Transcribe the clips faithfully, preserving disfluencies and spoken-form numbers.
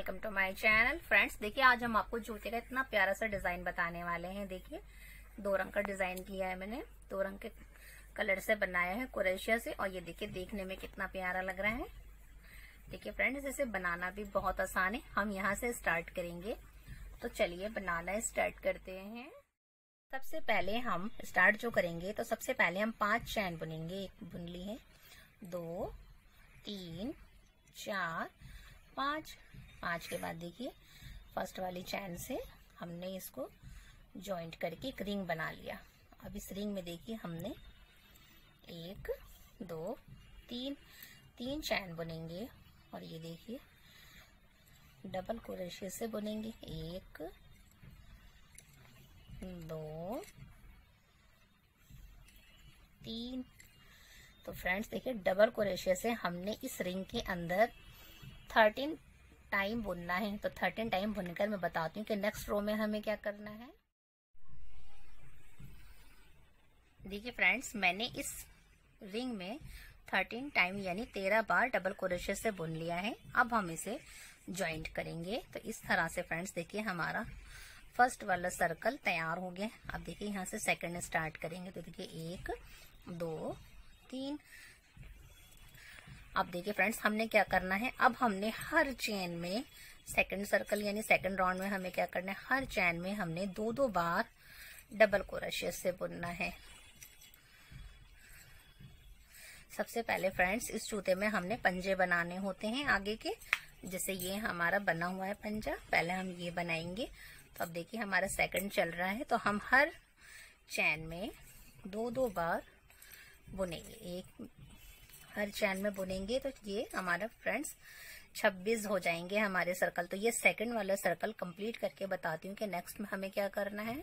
Welcome to my channel friends. देखिए आज हम आपको जूते का इतना प्यारा सा डिजाइन बताने वाले हैं। देखिए दो रंग का डिजाइन किया है मैंने, दो रंग के कलर से बनाया है कुरेशिया से। और ये देखिए देखने में कितना प्यारा लग रहा है। देखिए फ्रेंड्स इसे बनाना भी बहुत आसान है, हम यहाँ से स्टार्ट करेंगे। तो चलिए बनाना स्टार्ट करते हैं। सबसे पहले हम स्टार्ट जो करेंगे तो सबसे पहले हम पांच चैन बुनेंगे। एक बुन ली है, दो, तीन, चार, पाँच। पाँच के बाद देखिए फर्स्ट वाली चैन से हमने इसको जॉइंट करके एक रिंग बना लिया। अब इस रिंग में देखिए हमने एक, दो, तीन तीन चैन बुनेंगे। और ये देखिए डबल क्रोशिया से बुनेंगे। एक, दो, तीन। तो फ्रेंड्स देखिए डबल क्रोशिया से हमने इस रिंग के अंदर थर्टीन टाइम बुनना है। तो थर्टीन टाइम बुनकर मैं बताती हूँ कि नेक्स्ट रो में हमें क्या करना है। देखिए फ्रेंड्स मैंने इस रिंग में थर्टीन टाइम यानी तेरह बार डबल क्रोशिया से बुन लिया है। अब हम इसे जॉइंट करेंगे। तो इस तरह से फ्रेंड्स देखिए हमारा फर्स्ट वाला सर्कल तैयार हो गया। अब देखिए यहाँ से सेकंड स्टार्ट करेंगे। तो देखिए एक, दो, तीन। अब देखिए फ्रेंड्स हमने क्या करना है। अब हमने हर चैन में सेकंड सर्कल यानी सेकंड राउंड में हमें क्या करना है, हर चैन में हमने दो दो बार डबल क्रोशिया से बुनना है। सबसे पहले फ्रेंड्स इस जूते में हमने पंजे बनाने होते हैं आगे के। जैसे ये हमारा बना हुआ है पंजा, पहले हम ये बनाएंगे। तो अब देखिए हमारा सेकंड चल रहा है। तो हम हर चैन में दो दो बार बुनेंगे। एक हर चैन में बुनेंगे तो ये हमारा फ्रेंड्स छब्बीस हो जाएंगे हमारे सर्कल। तो ये सेकंड वाला सर्कल कंप्लीट करके बताती हूँ कि नेक्स्ट में हमें क्या करना है।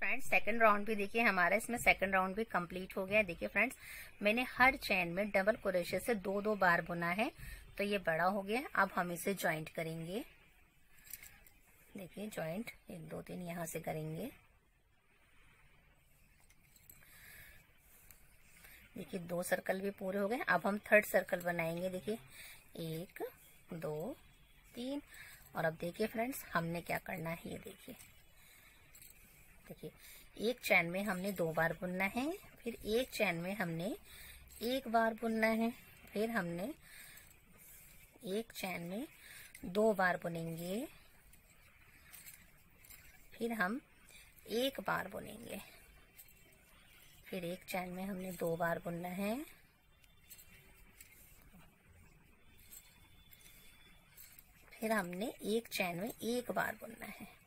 फ्रेंड्स सेकंड राउंड भी देखिए हमारा इसमें सेकंड राउंड भी कंप्लीट हो गया। देखिए फ्रेंड्स मैंने हर चैन में डबल क्रोशिया से दो दो बार बुना है। तो ये बड़ा हो गया। अब हम इसे ज्वाइंट करेंगे। देखिए ज्वाइंट एक, दो, तीन यहाँ से करेंगे। देखिए दो सर्कल भी पूरे हो गए। अब हम थर्ड सर्कल बनाएंगे। देखिए एक, दो, तीन। और अब देखिए फ्रेंड्स हमने क्या करना है, ये देखिए देखिए एक चैन में हमने दो बार बुनना है, फिर एक चैन में हमने एक बार बुनना है, फिर हमने एक चैन में दो बार बुनेंगे, फिर हम एक बार बुनेंगे, फिर एक चैन में हमने दो बार बुनना है, फिर हमने एक चैन में एक बार बुनना है।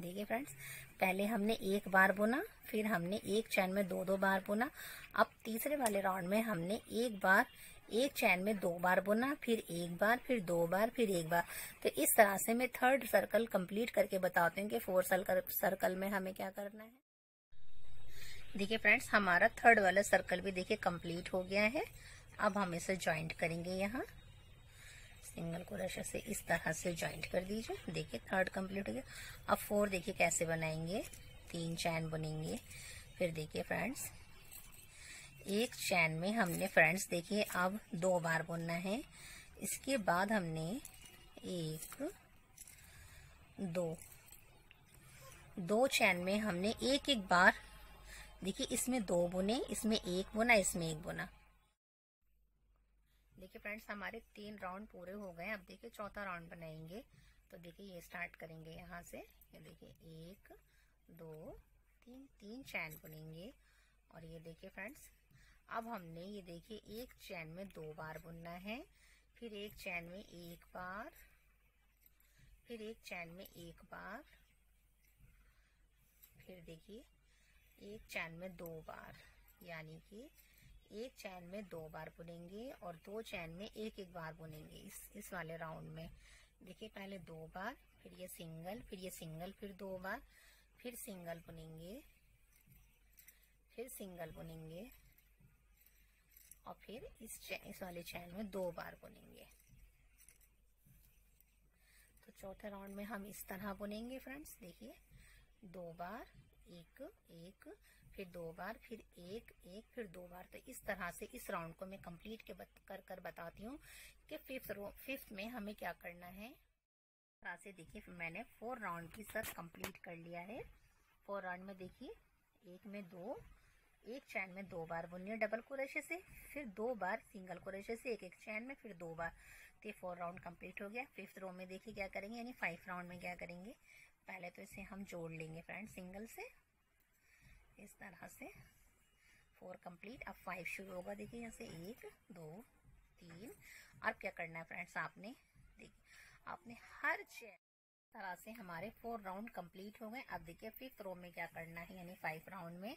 देखिए फ्रेंड्स पहले हमने एक बार बुना, फिर हमने एक चैन में दो दो बार बुना। अब तीसरे वाले राउंड में हमने एक बार एक चैन में दो बार बुना, फिर एक बार, फिर दो बार, फिर एक बार। तो इस तरह से मैं थर्ड सर्कल कंप्लीट करके बताती हूँ कि फोर्थ सर्कल सर्कल में हमें क्या करना है। देखिए फ्रेंड्स हमारा थर्ड वाला सर्कल भी देखिए कंप्लीट हो गया है। अब हम इसे जॉइंट करेंगे। यहाँ सिंगल क्रोशिया से इस तरह से जॉइंट कर दीजिए। देखिए थर्ड कंप्लीट हो गया। अब फोर देखिए कैसे बनाएंगे, तीन चैन बुनेंगे। फिर देखिए फ्रेंड्स एक चैन में हमने फ्रेंड्स देखिए अब दो बार बुनना है। इसके बाद हमने एक, दो दो चैन में हमने एक एक बार, देखिए इसमें दो बुने, इसमें एक बुना, इसमें एक बुना। देखिए फ्रेंड्स हमारे तीन राउंड पूरे हो गए। अब देखिए चौथा राउंड बनाएंगे। तो देखिए ये स्टार्ट करेंगे यहाँ से। ये देखिए एक, दो, तीन, तीन चैन बुनेंगे। और ये देखिए फ्रेंड्स अब हमने ये देखिए एक चैन में दो बार बुनना है, फिर एक चैन में एक बार, फिर एक चैन में एक बार, फिर देखिए एक चैन में दो बार, यानी कि एक चैन में दो बार बुनेंगे और दो चैन में एक एक बार बुनेंगे। इस इस वाले राउंड में देखिए पहले दो बार, फिर ये सिंगल, फिर ये सिंगल, फिर दो बार, फिर सिंगल बुनेंगे, फिर सिंगल बुनेंगे, और फिर इस चैन, इस वाले चैन में दो बार बुनेंगे। तो चौथे राउंड में हम इस तरह बुनेंगे फ्रेंड्स। देखिए दो बार, एक एक, फिर दो बार, फिर एक एक, फिर दो बार। तो इस तरह से इस राउंड को मैं कंप्लीट के बत, कर कर बताती हूँ कि फिफ्थ रो फिफ्थ में हमें क्या करना है। तरह से देखिए मैंने फोर राउंड की सब कंप्लीट कर लिया है। फोर राउंड में देखिए एक में दो, एक चैन में दो बार बुनिए डबल कुरेशे से, फिर दो बार सिंगल कुरेशे से, एक एक चैन में फिर दो बार। तो ये फोर राउंड कंप्लीट हो गया। फिफ्थ रो में देखिए क्या करेंगे, यानी फाइव राउंड में क्या करेंगे, पहले तो इसे हम जोड़ लेंगे फ्रेंड सिंगल से। इस तरह से फोर कंप्लीट। अब फाइव शुरू होगा, देखिए यहाँ से एक दो तीन। अब क्या करना है फ्रेंड्स, आपने देखिए आपने हर चैन तरह से हमारे फोर राउंड कंप्लीट हो गए। अब देखिए फिफ्थ रो में क्या करना है, यानी फाइव राउंड में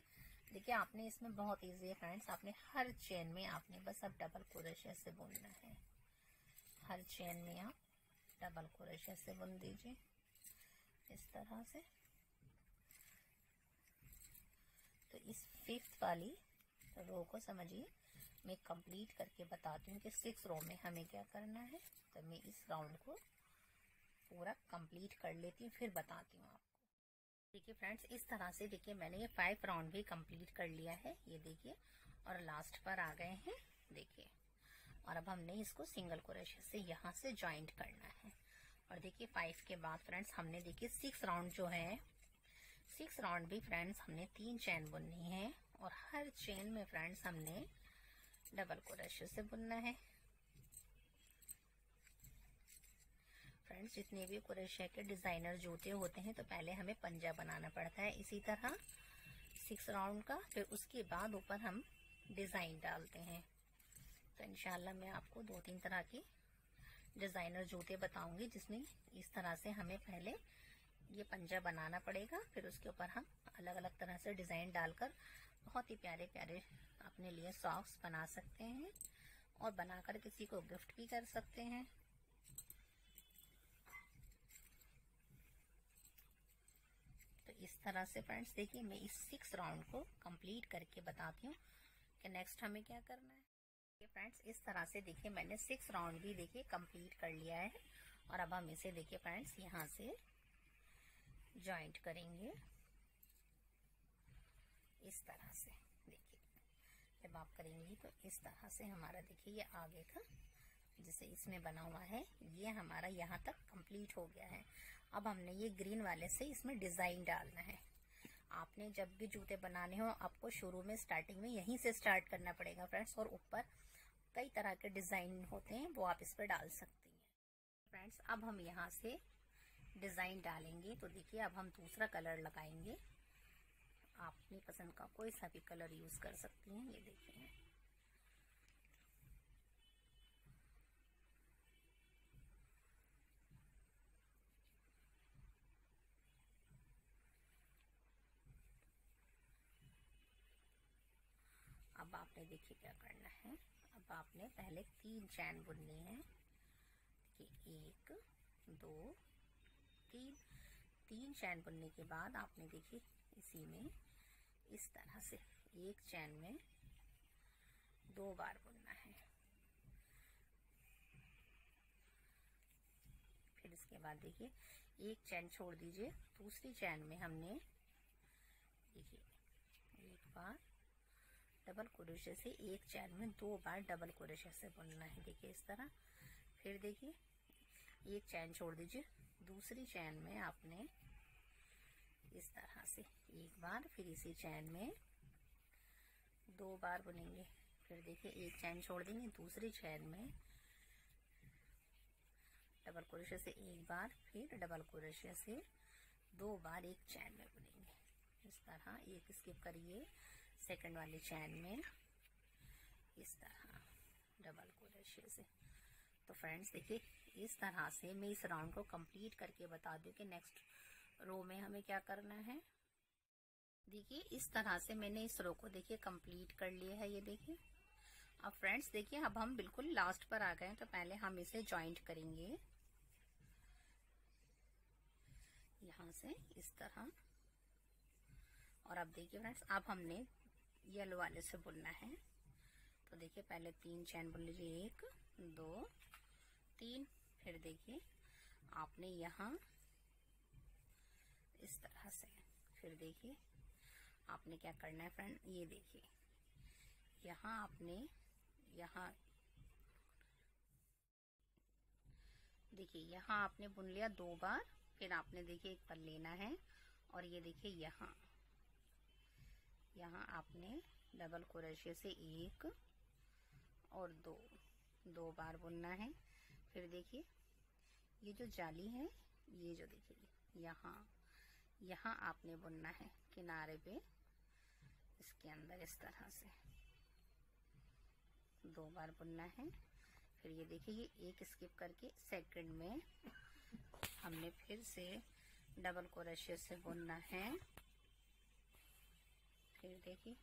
देखिए आपने इसमें बहुत इजी है फ्रेंड्स। आपने हर चेन में आपने बस अब डबल क्रोशिया से बुनना है। हर चेन में आप डबल क्रोशिया से बुन दीजिए इस तरह से। तो इस फिफ्थ वाली रो को समझिए मैं कंप्लीट करके बताती हूँ कि सिक्स रो में हमें क्या करना है। तो मैं इस राउंड को पूरा कंप्लीट कर लेती हूँ फिर बताती हूँ आपको। देखिए फ्रेंड्स इस तरह से देखिए मैंने ये फाइव राउंड भी कंप्लीट कर लिया है, ये देखिए, और लास्ट पर आ गए हैं देखिए। और अब हमने इसको सिंगल क्रोशिया से यहाँ से ज्वाइंट करना है। और देखिए फाइव के बाद फ्रेंड्स हमने देखिए सिक्स राउंड जो है, सिक्स राउंड भी फ्रेंड्स हमने तीन चैन बुननी है और हर चैन में फ्रेंड्स हमने डबल क्रोशिया से बुनना है। फ्रेंड्स जितने भी कुरेशिया के डिजाइनर जूते होते हैं तो पहले हमें पंजा बनाना पड़ता है इसी तरह सिक्स राउंड का, फिर उसके बाद ऊपर हम डिजाइन डालते हैं। तो इंशाल्लाह मैं आपको दो तीन तरह की डिजाइनर जूते बताऊंगी जिसमें इस तरह से हमें पहले ये पंजा बनाना पड़ेगा, फिर उसके ऊपर हम अलग अलग तरह से डिजाइन डालकर बहुत ही प्यारे प्यारे अपने लिए सॉक्स बना सकते हैं और बनाकर किसी को गिफ्ट भी कर सकते हैं। इस तरह से फ्रेंड्स देखिए मैं इस सिक्स राउंड को कंप्लीट करके बताती हूँ कि नेक्स्ट हमें क्या करना है। फ्रेंड्स इस तरह से देखिए मैंने सिक्स राउंड भी देखिए कंप्लीट कर लिया है और अब हम इसे देखिए फ्रेंड्स यहाँ से जॉइंट करेंगे इस तरह से। देखिए जब आप करेंगे तो इस तरह से हमारा देखिए ये आगे का जिसे इसमें बना हुआ है ये हमारा यहाँ तक कंप्लीट हो गया है। अब हमने ये ग्रीन वाले से इसमें डिजाइन डालना है। आपने जब भी जूते बनाने हो आपको शुरू में स्टार्टिंग में यहीं से स्टार्ट करना पड़ेगा फ्रेंड्स, और ऊपर कई तरह के डिजाइन होते हैं वो आप इस पर डाल सकती हैं फ्रेंड्स। अब हम यहाँ से डिजाइन डालेंगे। तो देखिए अब हम दूसरा कलर लगाएंगे, आप अपनी पसंद का कोई सा भी कलर यूज कर सकती हैं। ये देखिए अब आपने देखिए क्या करना है, अब आपने पहले तीन चैन बुननी है। देखिए एक दो तीन, तीन चैन बुनने के बाद आपने देखिए इसी में इस तरह से एक चैन में दो बार बुनना है। फिर इसके बाद देखिए एक चैन छोड़ दीजिए, दूसरी चैन में हमने देखिए एक बार डबल क्रोशिया से एक चैन में दो बार डबल क्रोशिया से बुनना है। देखिए इस तरह, फिर देखिए एक चैन छोड़ दीजिए, दूसरी चैन में आपने इस तरह से एक बार, फिर इसी चैन में दो बार बुनेंगे। फिर देखिए एक चैन छोड़ देंगे, दूसरी चैन में डबल क्रोशिया से एक बार, फिर डबल क्रोशिया से दो बार एक चैन में बुनेंगे। इस तरह एक स्किप करिए सेकंड वाली चैन में इस तरह डबल क्रोशिया से। तो फ्रेंड्स देखिए इस तरह से मैं इस राउंड को कंप्लीट करके बता दूं कि नेक्स्ट रो में हमें क्या करना है। देखिए इस तरह से मैंने इस रो को देखिए कंप्लीट कर लिया है, ये देखिए। अब फ्रेंड्स देखिए अब हम बिल्कुल लास्ट पर आ गए हैं, तो पहले हम इसे ज्वाइंट करेंगे यहाँ से इस तरह। और अब देखिए फ्रेंड्स अब हमने येलो वाले से बुनना है। तो देखिए पहले तीन चैन बुन लीजिए, एक दो तीन, फिर देखिए आपने यहाँ इस तरह से, फिर देखिए आपने क्या करना है फ्रेंड, ये देखिए यहाँ आपने यहाँ देखिए यहाँ आपने बुन लिया दो बार। फिर आपने देखिए एक पर लेना है और ये देखिए यहाँ यहाँ आपने डबल क्रोशिया से एक और दो दो बार बुनना है। फिर देखिए ये जो जाली है, ये जो देखिए यहाँ यहाँ आपने बुनना है किनारे पे, इसके अंदर इस तरह से दो बार बुनना है। फिर ये देखिए ये एक स्किप करके सेकंड में हमने फिर से डबल क्रोशिया से बुनना है। फिर देखिए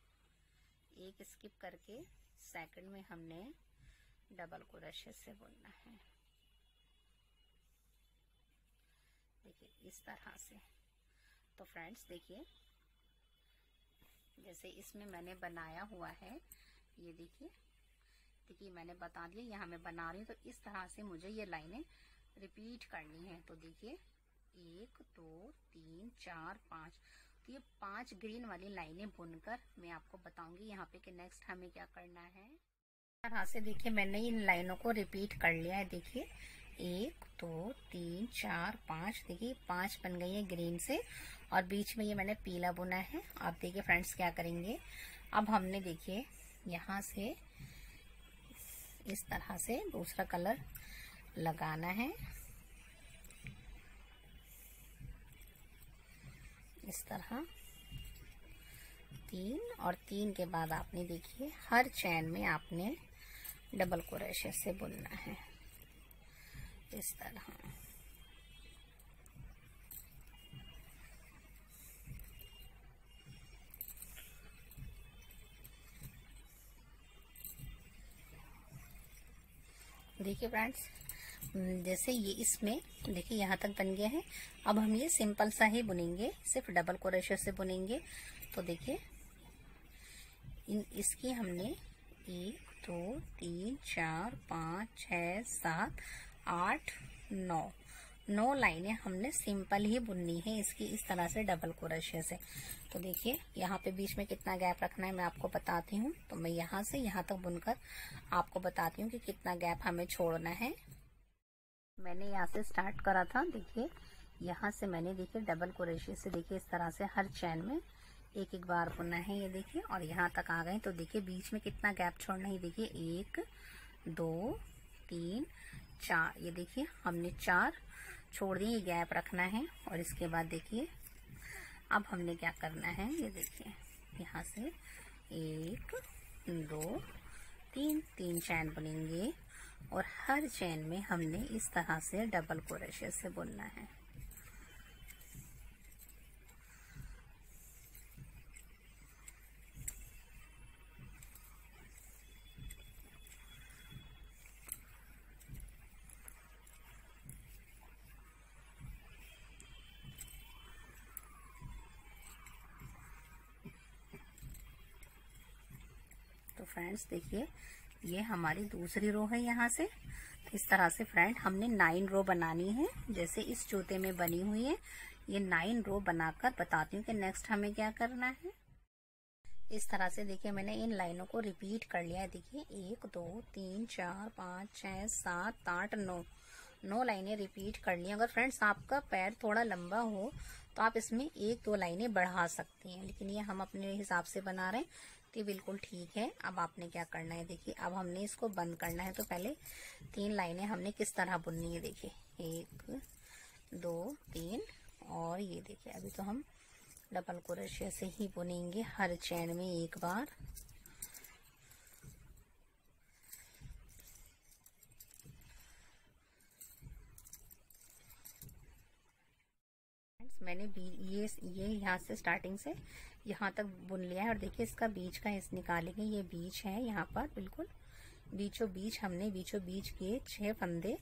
एक स्किप करके सेकंड में हमने डबल क्रोशिया से बुनना है। देखिए इस तरह से। तो फ्रेंड्स देखिए जैसे इसमें मैंने बनाया हुआ है, ये देखिए देखिए मैंने बता दिया यहाँ मैं बना रही हूँ। तो इस तरह से मुझे ये लाइनें रिपीट करनी है। तो देखिए एक दो तीन चार पाँच, तो ये पांच ग्रीन वाली लाइनें बुनकर मैं आपको बताऊंगी यहाँ पे कि नेक्स्ट हमें क्या करना है। इस तरह से देखिए मैंने इन लाइनों को रिपीट कर लिया है। देखिए एक दो तीन चार पाँच, देखिए पांच बन गई है ग्रीन से और बीच में ये मैंने पीला बुना है। आप देखिए फ्रेंड्स क्या करेंगे, अब हमने देखिए यहाँ से इस तरह से दूसरा कलर लगाना है, इस तरह तीन और तीन के बाद आपने देखिए हर चैन में आपने डबल क्रोशिया से बुनना है इस तरह। देखिए फ्रेंड्स जैसे ये इसमें देखिए यहाँ तक बन गया है। अब हम ये सिंपल सा ही बुनेंगे, सिर्फ डबल क्रोशिया से बुनेंगे। तो देखिए इन इसकी हमने एक दो तीन चार पाँच छः सात आठ नौ नौ लाइनें हमने सिंपल ही बुननी है इसकी, इस तरह से डबल क्रोशिया से। तो देखिए यहाँ पे बीच में कितना गैप रखना है मैं आपको बताती हूँ। तो मैं यहाँ से यहाँ तक बुनकर आपको बताती हूँ कि कितना गैप हमें छोड़ना है। मैंने यहाँ से स्टार्ट करा था, देखिए यहाँ से मैंने देखिए डबल क्रोशिया से देखिए इस तरह से हर चैन में एक एक बार बुनना है। ये देखिए और यहाँ तक आ गए। तो देखिए बीच में कितना गैप छोड़ना है, देखिए एक दो तीन चार, ये देखिए हमने चार छोड़ दिए, ये गैप रखना है। और इसके बाद देखिए अब हमने क्या करना है, ये देखिए यहाँ से एक दो तीन तीन चैन बुनेंगे और हर चैन में हमने इस तरह से डबल क्रोशिया से बुनना है। तो फ्रेंड्स देखिए ये हमारी दूसरी रो है यहाँ से। इस तरह से फ्रेंड हमने नाइन रो बनानी है, जैसे इस जूते में बनी हुई है। ये नाइन रो बनाकर बताती हूँ कि नेक्स्ट हमें क्या करना है। इस तरह से देखिए मैंने इन लाइनों को रिपीट कर लिया है। देखिए एक दो तीन चार पाँच छः सात आठ नौ नौ लाइनें रिपीट कर ली। अगर फ्रेंड्स आपका पैर थोड़ा लंबा हो तो आप इसमें एक दो लाइनें बढ़ा सकते हैं, लेकिन ये हम अपने हिसाब से बना रहे हैं तो बिल्कुल ठीक है। अब आपने क्या करना है, देखिए अब हमने इसको बंद करना है। तो पहले तीन लाइनें हमने किस तरह बुननी है, देखिए एक दो तीन, और ये देखिए अभी तो हम डबल क्रोशिया से ही बुनेंगे हर चैन में एक बार। मैंने बी ये ये यहाँ से स्टार्टिंग से यहाँ तक बुन लिया है और देखिए इसका बीच का हिस्सा निकालेंगे। ये बीच है यहाँ पर, बिल्कुल बीचों बीच हमने बीचों बीच के छह फंदे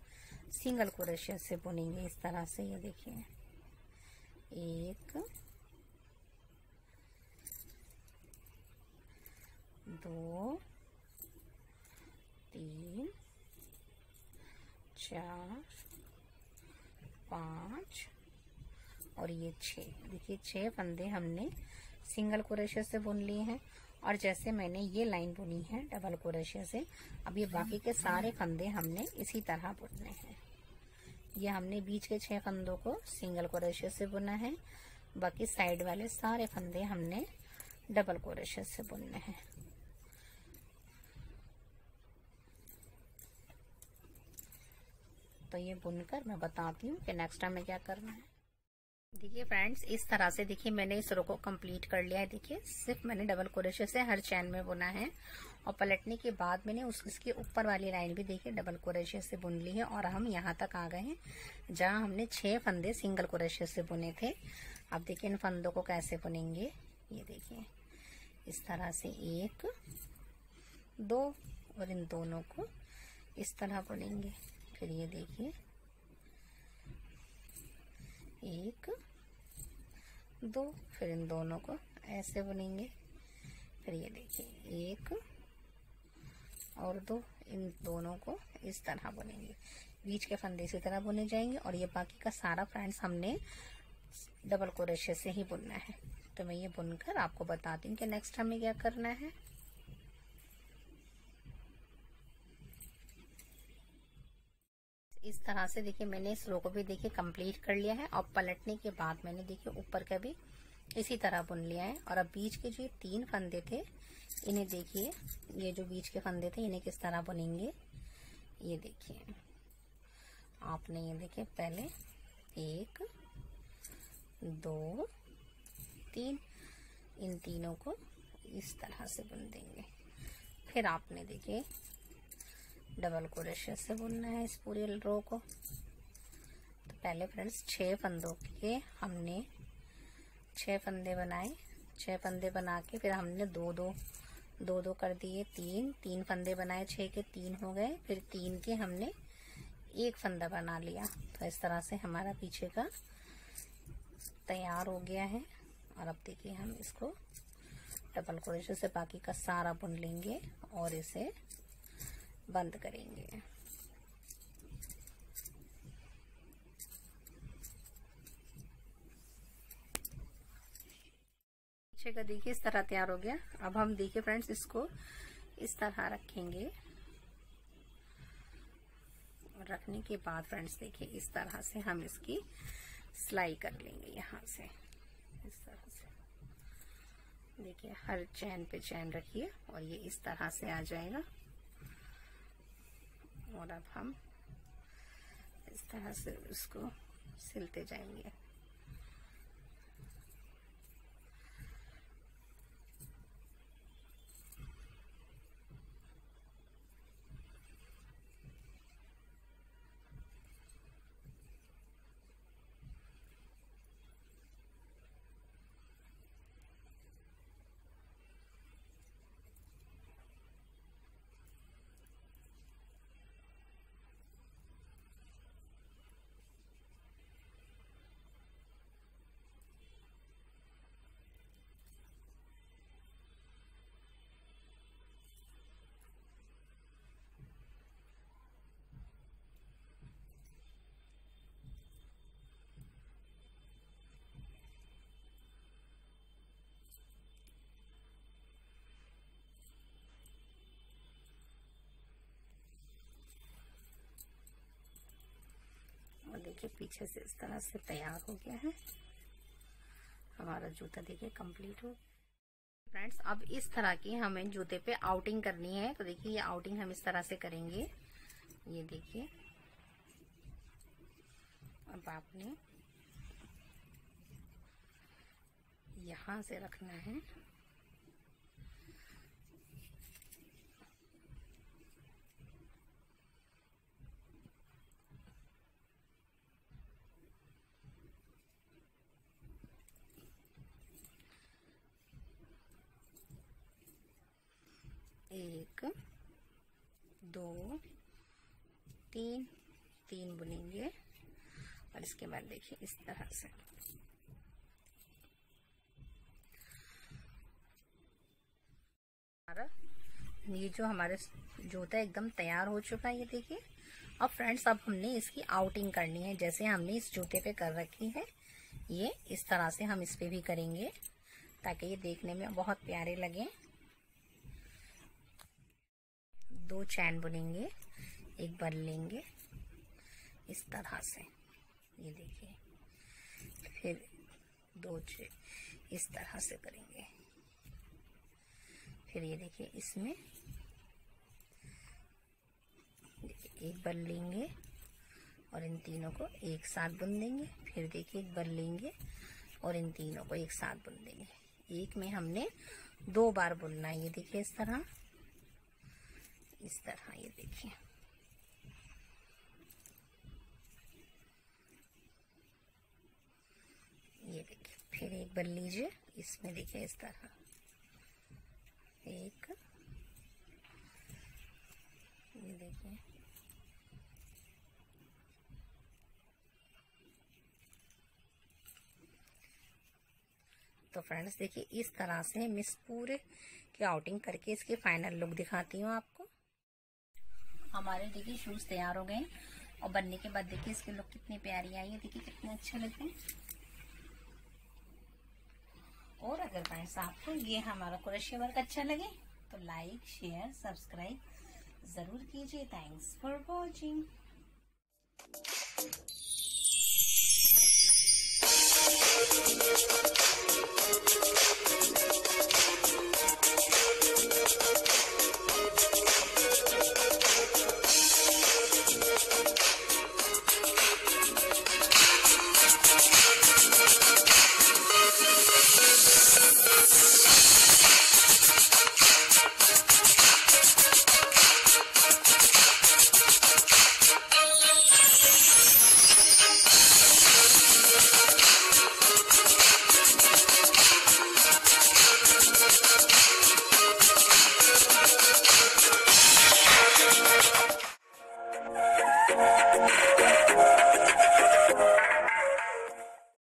सिंगल क्रोशिया से बुनेंगे इस तरह से। ये देखिए एक दो तीन चार पाँच और ये छः, देखिए छः फंदे हमने सिंगल क्रोशिया से बुन लिए हैं और जैसे मैंने ये लाइन बुनी है डबल क्रोशिया से, अब ये बाकी के सारे फंदे हमने इसी तरह बुनने हैं। ये हमने बीच के छह फंदों को सिंगल क्रोशिया से बुना है, बाकी साइड वाले सारे फंदे हमने डबल क्रोशिया से बुनने हैं। तो ये बुनकर मैं बताती हूँ कि नेक्स्ट टाइम में क्या करना है। देखिए फ्रेंड्स, इस तरह से देखिए मैंने इस रो को कंप्लीट कर लिया है। देखिए सिर्फ मैंने डबल क्रोशिया से हर चैन में बुना है और पलटने के बाद मैंने उस इसके ऊपर वाली लाइन भी देखिए डबल क्रोशिया से बुन ली है और हम यहाँ तक आ गए हैं जहाँ हमने छह फंदे सिंगल क्रोशिया से बुने थे। अब देखिए इन फंदों को कैसे बुनेंगे। ये देखिए इस तरह से एक दो और इन दोनों को इस तरह बुनेंगे। फिर ये देखिए एक दो, फिर इन दोनों को ऐसे बुनेंगे। फिर ये देखिए एक और दो, इन दोनों को इस तरह बुनेंगे। बीच के फंदे इसी तरह बुने जाएंगे और ये बाकी का सारा फ्रेंड्स हमने डबल क्रोशिया से ही बुनना है। तो मैं ये बुनकर आपको बताती हूँ कि नेक्स्ट हमें क्या करना है। इस तरह से देखिए मैंने इस रो को भी देखिए कंप्लीट कर लिया है और पलटने के बाद मैंने देखिए ऊपर का भी इसी तरह बुन लिया है। और अब बीच के जो तीन फंदे थे इन्हें देखिए, ये जो बीच के फंदे थे इन्हें किस तरह बुनेंगे। ये देखिए आपने ये देखिए पहले एक दो तीन, इन तीनों को इस तरह से बुन देंगे। फिर आपने देखिए डबल क्रोशिया से बुनना है इस पूरी रो को। तो पहले फ्रेंड्स छह फंदों के हमने छह फंदे बनाए, छह फंदे बना के फिर हमने दो दो दो दो कर दिए, तीन तीन फंदे बनाए, छह के तीन हो गए। फिर तीन के हमने एक फंदा बना लिया। तो इस तरह से हमारा पीछे का तैयार हो गया है। और अब देखिए हम इसको डबल क्रोशिया से बाकी का सारा बुन लेंगे और इसे बंद करेंगे। पीछे का देखिए इस तरह तैयार हो गया। अब हम देखिए फ्रेंड्स इसको इस तरह रखेंगे और रखने के बाद फ्रेंड्स देखिए इस तरह से हम इसकी सिलाई कर लेंगे। यहाँ से इस तरह से देखिए हर चैन पे चैन रखिए और ये इस तरह से आ जाएगा। और अब हम इस तरह से उसको सिलते जाएंगे। देखिए पीछे से इस तरह से तैयार हो गया है हमारा जूता। देखिए कंप्लीट हो गया फ्रेंड्स। अब इस तरह की हमें जूते पे आउटिंग करनी है। तो देखिए ये आउटिंग हम इस तरह से करेंगे। ये देखिए अब आपने यहाँ से रखना है एक दो तीन, तीन बुनेंगे और इसके बाद देखिए इस तरह से हमारा ये जो हमारे जूता एकदम तैयार हो चुका है। ये देखिए अब फ्रेंड्स अब हमने इसकी आउटिंग करनी है। जैसे हमने इस जूते पे कर रखी है ये इस तरह से हम इस पे भी करेंगे। ताकि ये देखने में बहुत प्यारे लगे। दो चैन बुनेंगे, एक बन लेंगे इस तरह से, ये देखिए, फिर दो चैन इस तरह से करेंगे, फिर ये देखिए इसमें देखिए एक बन लेंगे और इन तीनों को एक साथ बुन देंगे। फिर देखिए एक बन लेंगे और इन तीनों को एक साथ बुन देंगे। एक में हमने दो बार बुनना है, ये देखिए इस तरह इस तरह ये देखिए ये देखिए फिर एक बन लीजिए इसमें, देखिए इस तरह एक, ये देखिए तो फ्रेंड्स देखिए इस तरह से मैं इस पूरे की आउटिंग करके इसकी फाइनल लुक दिखाती हूँ आपको। हमारे देखिए शूज तैयार हो गए और बनने के बाद देखिए इसकी लुक कितनी प्यारी आई है, देखिए कितने अच्छे लगते हैं। और अगर फ्रेंड्स आपको ये हमारा कुरेशिया वर्क अच्छा लगे तो लाइक शेयर सब्सक्राइब जरूर कीजिए। Thanks for watching.